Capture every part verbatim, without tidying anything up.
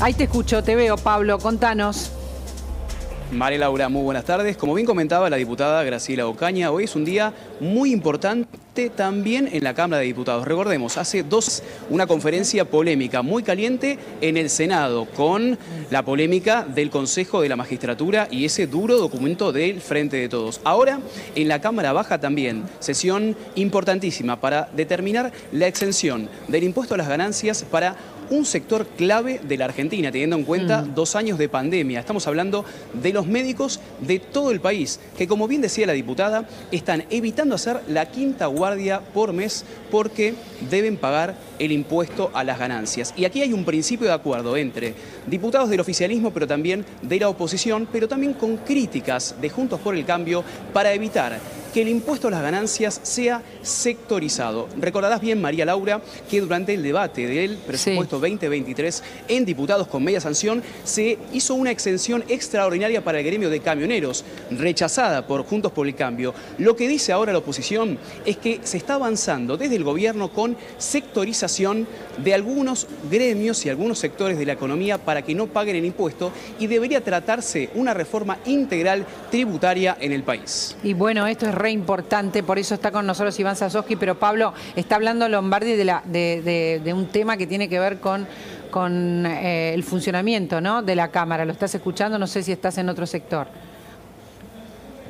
Ahí te escucho, te veo, Pablo. Contanos. María Laura, muy buenas tardes. Como bien comentaba la diputada Graciela Ocaña, hoy es un día muy importante también en la Cámara de Diputados. Recordemos, hace dos, una conferencia polémica muy caliente en el Senado con la polémica del Consejo de la Magistratura y ese duro documento del Frente de Todos. Ahora, en la Cámara Baja también, sesión importantísima para determinar la exención del impuesto a las ganancias para un sector clave de la Argentina, teniendo en cuenta mm. dos años de pandemia. Estamos hablando de los médicos de todo el país, que como bien decía la diputada, están evitando hacer la quinta guardia por mes porque deben pagar el impuesto a las ganancias. Y aquí hay un principio de acuerdo entre diputados del oficialismo, pero también de la oposición, pero también con críticas de Juntos por el Cambio para evitar que el impuesto a las ganancias sea sectorizado. Recordarás bien, María Laura, que durante el debate del presupuesto sí. veinte veintitrés en diputados con media sanción se hizo una exención extraordinaria para el gremio de camioneros, rechazada por Juntos por el Cambio. Lo que dice ahora la oposición es que se está avanzando desde el gobierno con sectorización de algunos gremios y algunos sectores de la economía para que no paguen el impuesto y debería tratarse una reforma integral tributaria en el país. Y bueno, esto es re importante, por eso está con nosotros Iván Sasoski, pero Pablo, está hablando Lombardi de, la, de, de, de un tema que tiene que ver con, con eh, el funcionamiento, ¿no?, de la Cámara. ¿Lo estás escuchando? No sé si estás en otro sector.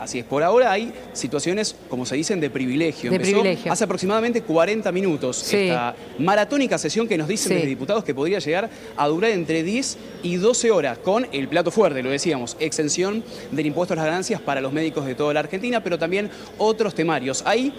Así es, por ahora hay situaciones, como se dicen, de privilegio. De Empezó privilegio. Hace aproximadamente cuarenta minutos sí. esta maratónica sesión que nos dicen sí. desde diputados que podría llegar a durar entre diez y doce horas con el plato fuerte, lo decíamos, exención del impuesto a las ganancias para los médicos de toda la Argentina, pero también otros temarios. Hay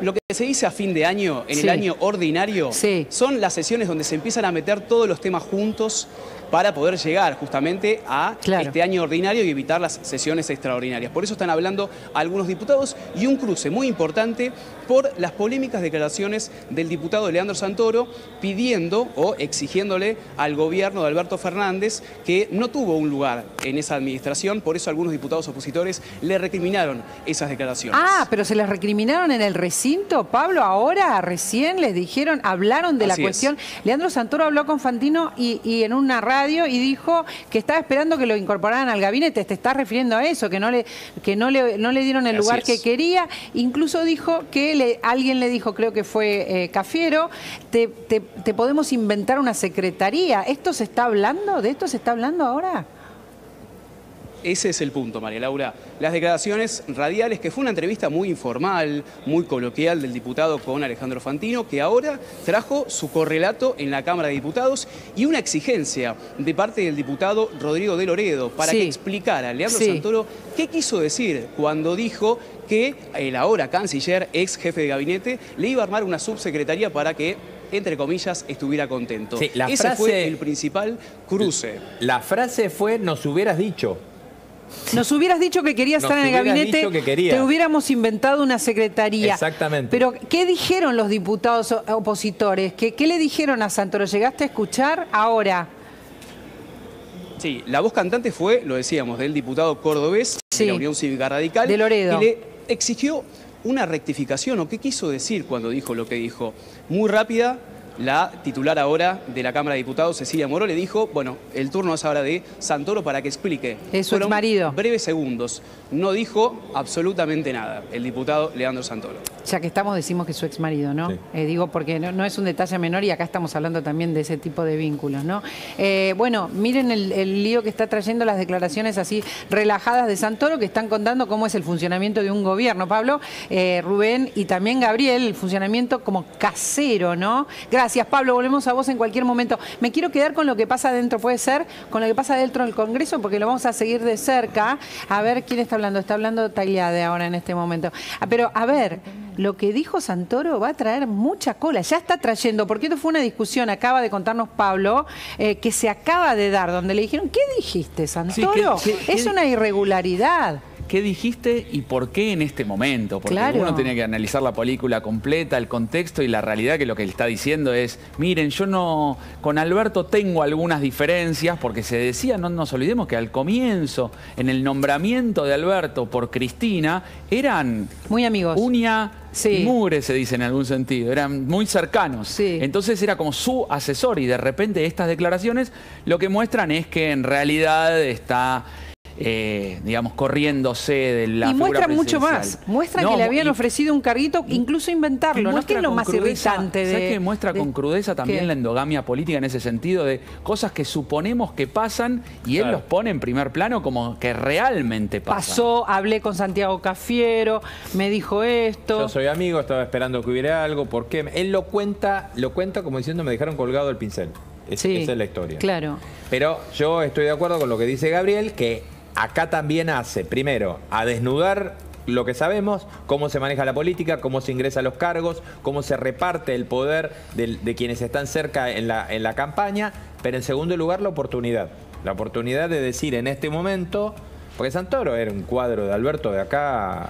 lo que se dice a fin de año, en sí. el año ordinario, sí. son las sesiones donde se empiezan a meter todos los temas juntos para poder llegar justamente a claro. este año ordinario y evitar las sesiones extraordinarias. Por eso están hablando algunos diputados y un cruce muy importante por las polémicas declaraciones del diputado Leandro Santoro pidiendo o exigiéndole al gobierno de Alberto Fernández que no tuvo un lugar en esa administración, por eso algunos diputados opositores le recriminaron esas declaraciones. Ah, pero se las recriminaron en el recinto, Pablo, ahora recién les dijeron, hablaron de Así la cuestión. Es. Leandro Santoro habló con Fantino y, y en una radio y dijo que estaba esperando que lo incorporaran al gabinete. Te estás refiriendo a eso, que no le, que no le, no le dieron el Así lugar es. que quería. Incluso dijo que le, alguien le dijo, creo que fue eh, Cafiero, te, te, te podemos inventar una secretaría. ¿Esto se está hablando? ¿De esto se está hablando ahora? Ese es el punto, María Laura. Las declaraciones radiales, que fue una entrevista muy informal, muy coloquial del diputado con Alejandro Fantino, que ahora trajo su correlato en la Cámara de Diputados y una exigencia de parte del diputado Rodrigo de Loredo para sí. que explicara a Leandro sí. Santoro qué quiso decir cuando dijo que el ahora canciller, ex jefe de gabinete, le iba a armar una subsecretaría para que, entre comillas, estuviera contento. Sí, la Ese frase, fue el principal cruce. La frase fue, nos hubieras dicho. Nos hubieras dicho que querías Nos estar en el gabinete, que te hubiéramos inventado una secretaría. Exactamente. Pero, ¿qué dijeron los diputados opositores? ¿Qué, qué le dijeron a Santoro? ¿Llegaste a escuchar ahora? Sí, la voz cantante fue, lo decíamos, del diputado cordobés sí, de la Unión Cívica Radical. De Loredo. Y le exigió una rectificación, o qué quiso decir cuando dijo lo que dijo. Muy rápida. La titular ahora de la Cámara de Diputados, Cecilia Moro, le dijo, bueno, el turno es ahora de Santoro para que explique. Es su exmarido. Breves segundos. No dijo absolutamente nada el diputado Leandro Santoro. Ya que estamos, decimos que es su exmarido, ¿no? Sí. Eh, digo, porque no, no es un detalle menor y acá estamos hablando también de ese tipo de vínculos, ¿no? Eh, bueno, miren el, el lío que está trayendo las declaraciones así relajadas de Santoro, que están contando cómo es el funcionamiento de un gobierno, Pablo, eh, Rubén y también Gabriel, el funcionamiento como casero, ¿no? Gracias. Gracias, Pablo. Volvemos a vos en cualquier momento. Me quiero quedar con lo que pasa adentro, puede ser, con lo que pasa dentro del Congreso, porque lo vamos a seguir de cerca. A ver, ¿quién está hablando? Está hablando Tagliade ahora en este momento. Pero, a ver, lo que dijo Santoro va a traer mucha cola. Ya está trayendo, porque esto fue una discusión, acaba de contarnos Pablo, eh, que se acaba de dar, donde le dijeron, ¿qué dijiste, Santoro? Sí, que, que, es que... una irregularidad. ¿Qué dijiste y por qué en este momento? Porque claro. uno tiene que analizar la película completa, el contexto y la realidad, que lo que le está diciendo es, miren, yo no, con Alberto tengo algunas diferencias, porque se decía, no nos olvidemos que al comienzo, en el nombramiento de Alberto por Cristina, eran muy amigos. Uña sí. mugre, se dice en algún sentido, eran muy cercanos. Sí. Entonces era como su asesor y de repente estas declaraciones lo que muestran es que en realidad está... Eh, digamos, corriéndose de la... Y muestran mucho más. Muestran no, que le habían y, ofrecido un carguito, incluso inventarlo. No es que es lo más crudeza, irritante de... ¿Sabes que muestra de, con crudeza también ¿qué? La endogamia política en ese sentido de cosas que suponemos que pasan y claro. él los pone en primer plano como que realmente pasan. Pasó, hablé con Santiago Cafiero, me dijo esto. Yo soy amigo, estaba esperando que hubiera algo. ¿Por qué? Él lo cuenta, lo cuenta como diciendo me dejaron colgado el pincel. Es, sí, esa es la historia. Claro. Pero yo estoy de acuerdo con lo que dice Gabriel, que... Acá también hace, primero, a desnudar lo que sabemos, cómo se maneja la política, cómo se ingresa a los cargos, cómo se reparte el poder de, de quienes están cerca en la, en la campaña, pero en segundo lugar la oportunidad. La oportunidad de decir en este momento, porque Santoro era un cuadro de Alberto de acá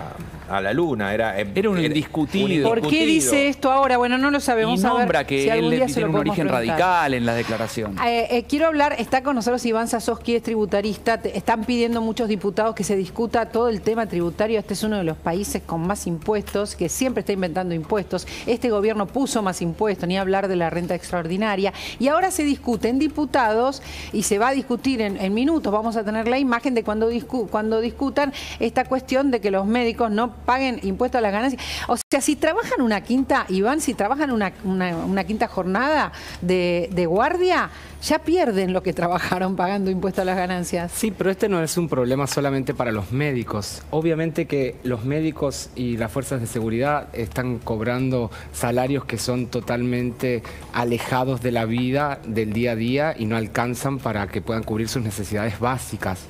a la luna, era, era un era indiscutido. Un indiscutido. ¿Por qué dice esto ahora? Bueno, no lo sabemos. Y nombra a ver que si él tiene un origen preguntar. radical en la declaración. Eh, eh, quiero hablar, está con nosotros Iván Sasoski, es tributarista. Te, están pidiendo muchos diputados que se discuta todo el tema tributario. Este es uno de los países con más impuestos, que siempre está inventando impuestos. Este gobierno puso más impuestos, ni hablar de la renta extraordinaria. Y ahora se discute en diputados y se va a discutir en, en minutos. Vamos a tener la imagen de cuando, discu cuando discutan esta cuestión de que los médicos no paguen impuestos a las ganancias. O sea, si trabajan una quinta, Iván, si trabajan una, una, una quinta jornada de, de guardia, ya pierden lo que trabajaron pagando impuestos a las ganancias. Sí, pero este no es un problema solamente para los médicos. Obviamente que los médicos y las fuerzas de seguridad están cobrando salarios que son totalmente alejados de la vida, del día a día, y no alcanzan para que puedan cubrir sus necesidades básicas.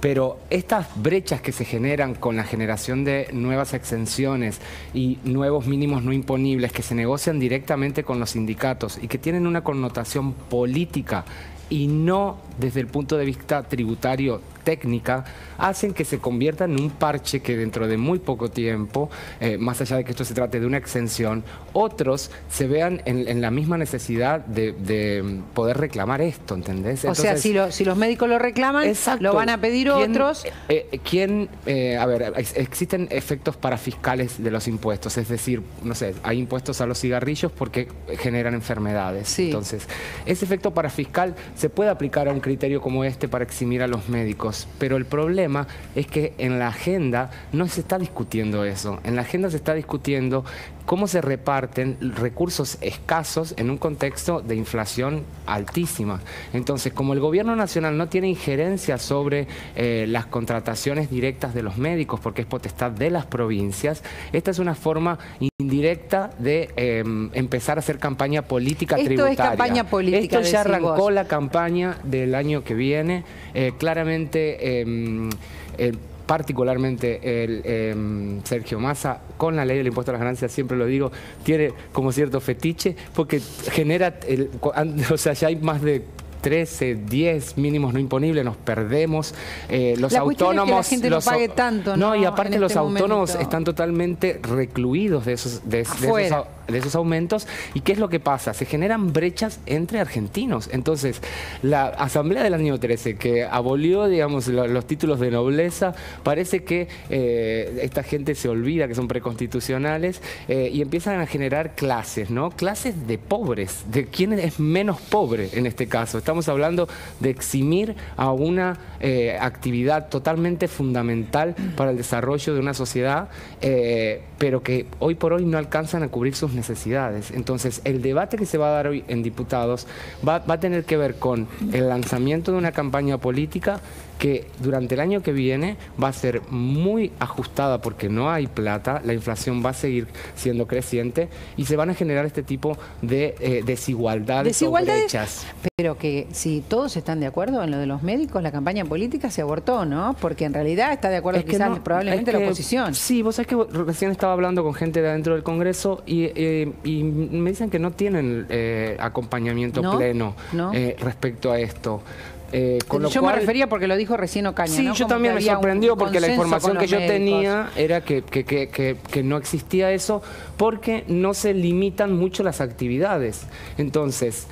Pero estas brechas que se generan con la generación de nuevas exenciones y nuevos mínimos no imponibles que se negocian directamente con los sindicatos y que tienen una connotación política y no desde el punto de vista tributario técnica, hacen que se convierta en un parche que dentro de muy poco tiempo, eh, más allá de que esto se trate de una exención, otros se vean en, en la misma necesidad de, de poder reclamar esto, ¿entendés? Entonces, o sea, si, lo, si los médicos lo reclaman, exacto, lo van a pedir ¿quién, otros. Eh, ¿Quién? Eh, a ver, ex, existen efectos parafiscales de los impuestos, es decir, no sé, hay impuestos a los cigarrillos porque generan enfermedades. Sí. Entonces, ese efecto parafiscal se puede aplicar a un criterio como este para eximir a los médicos. Pero el problema es que en la agenda no se está discutiendo eso. En la agenda se está discutiendo cómo se reparten recursos escasos en un contexto de inflación altísima. Entonces, como el gobierno nacional no tiene injerencia sobre eh, las contrataciones directas de los médicos, porque es potestad de las provincias, esta es una forma indirecta de eh, empezar a hacer campaña política Esto tributaria. Esto es campaña política. Esto ya arrancó vos. la campaña del año que viene. Eh, claramente... Eh, eh, particularmente el, eh, Sergio Massa, con la ley del impuesto a las ganancias, siempre lo digo, tiene como cierto fetiche, porque genera, el, o sea, ya hay más de trece, diez mínimos no imponibles, nos perdemos. Eh, los la autónomos. Es que la gente los, no pague tanto, ¿no? No, y aparte los este autónomos momento. están totalmente recluidos de esos, de, de, esos, de esos aumentos. ¿Y qué es lo que pasa? Se generan brechas entre argentinos. Entonces, la Asamblea del año trece, que abolió, digamos, los, los títulos de nobleza, parece que eh, esta gente se olvida que son preconstitucionales eh, y empiezan a generar clases, ¿no? Clases de pobres, de quién es menos pobre en este caso. Estamos hablando de eximir a una eh, actividad totalmente fundamental para el desarrollo de una sociedad, eh, pero que hoy por hoy no alcanzan a cubrir sus necesidades. Entonces, el debate que se va a dar hoy en diputados va, va a tener que ver con el lanzamiento de una campaña política que durante el año que viene va a ser muy ajustada porque no hay plata, la inflación va a seguir siendo creciente y se van a generar este tipo de eh, desigualdades, desigualdades o brechas. Pero que si todos están de acuerdo en lo de los médicos, la campaña política se abortó, ¿no? Porque en realidad está de acuerdo es quizás no, probablemente es que, la oposición. Sí, vos sabés que recién estaba hablando con gente de adentro del Congreso y, eh, y me dicen que no tienen eh, acompañamiento no, pleno no. Eh, respecto a esto. Eh, con yo lo cual, me refería porque lo dijo recién Ocaña. Sí, ¿no? Yo también me sorprendió porque la información que yo médicos. tenía era que, que, que, que, que no existía eso porque no se limitan mucho las actividades. Entonces,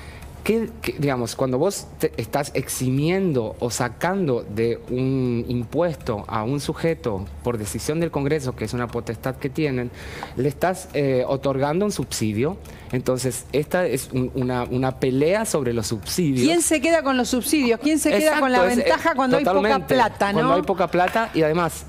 ¿Qué, qué, digamos, cuando vos te estás eximiendo o sacando de un impuesto a un sujeto por decisión del Congreso, que es una potestad que tienen, le estás eh, otorgando un subsidio? Entonces, esta es un, una, una pelea sobre los subsidios. ¿Quién se queda con los subsidios? ¿Quién se Exacto, queda con la es, ventaja cuando hay poca plata, no? Cuando hay poca plata y además...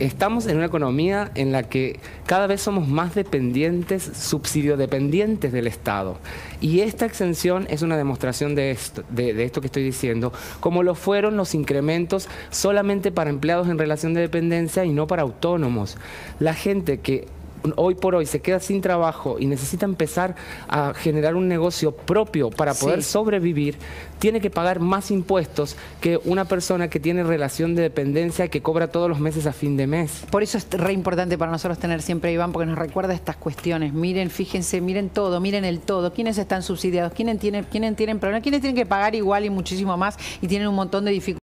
Estamos en una economía en la que cada vez somos más dependientes, subsidiodependientes del Estado. Y esta exención es una demostración de esto, de, de esto que estoy diciendo, como lo fueron los incrementos solamente para empleados en relación de dependencia y no para autónomos. La gente que hoy por hoy se queda sin trabajo y necesita empezar a generar un negocio propio para poder sí. sobrevivir, tiene que pagar más impuestos que una persona que tiene relación de dependencia y que cobra todos los meses a fin de mes. Por eso es re importante para nosotros tener siempre a Iván, porque nos recuerda estas cuestiones. Miren, fíjense, miren todo, miren el todo. ¿Quiénes están subsidiados? ¿Quiénes tienen, quiénes tienen problemas? ¿Quiénes tienen que pagar igual y muchísimo más y tienen un montón de dificultades?